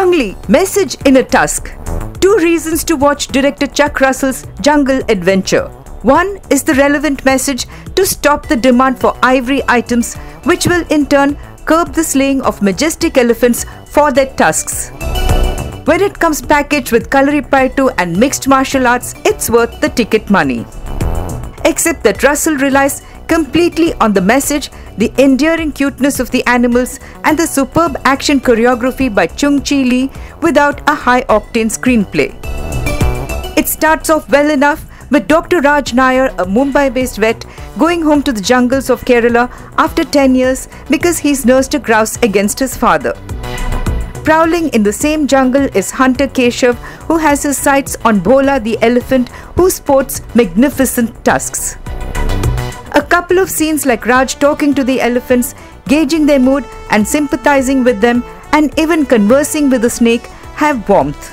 Junglee, Message in a Tusk. Two reasons to watch director Chuck Russell's jungle adventure. One is the relevant message to stop the demand for ivory items, which will in turn curb the slaying of majestic elephants for their tusks. When it comes packaged with Kalaripayato and mixed martial arts, it's worth the ticket money. Except that Russell relies completely on the message, the endearing cuteness of the animals and the superb action choreography by Chung Chi Lee without a high-octane screenplay. It starts off well enough with Dr. Raj Nair, a Mumbai-based vet, going home to the jungles of Kerala after 10 years because he's nursed a grouse against his father. Prowling in the same jungle is hunter Keshav, who has his sights on Bola the elephant, who sports magnificent tusks. A couple of scenes like Raj talking to the elephants, gauging their mood and sympathizing with them, and even conversing with the snake have warmth.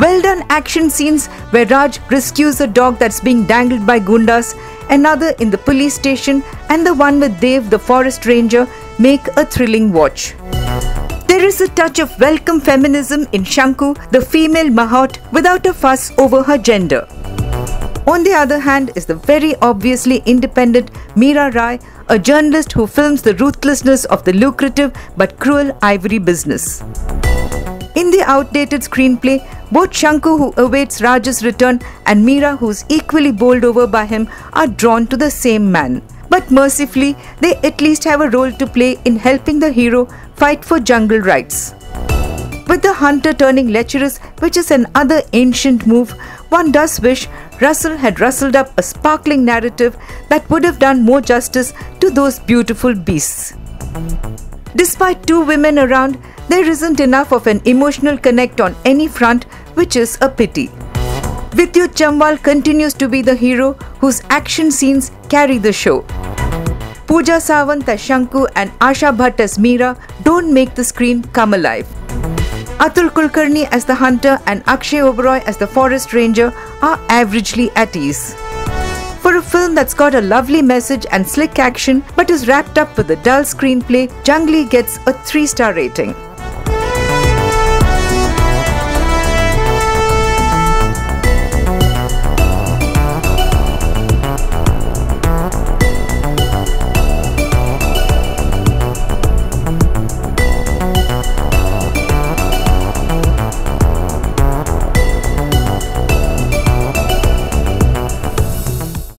Well done action scenes where Raj rescues a dog that's being dangled by gundas, another in the police station, and the one with Dev the forest ranger make a thrilling watch. There is a touch of welcome feminism in Shanku, the female Mahat, without a fuss over her gender. On the other hand is the very obviously independent Meera Rai, a journalist who films the ruthlessness of the lucrative but cruel ivory business. In the outdated screenplay, both Shanku, who awaits Raj's return, and Meera, who's equally bowled over by him, are drawn to the same man. But mercifully, they at least have a role to play in helping the hero fight for jungle rights. With the hunter turning lecherous, which is another ancient move, one does wish Russell had rustled up a sparkling narrative that would have done more justice to those beautiful beasts. Despite two women around, there isn't enough of an emotional connect on any front, which is a pity. Vidyut Jammwal continues to be the hero whose action scenes carry the show. Pooja Sawant as Shanku and Asha Bhatt as Meera don't make the screen come alive. Atul Kulkarni as the hunter and Akshay Oberoi as the forest ranger are averagely at ease. For a film that's got a lovely message and slick action but is wrapped up with a dull screenplay, Junglee gets a 3-star rating.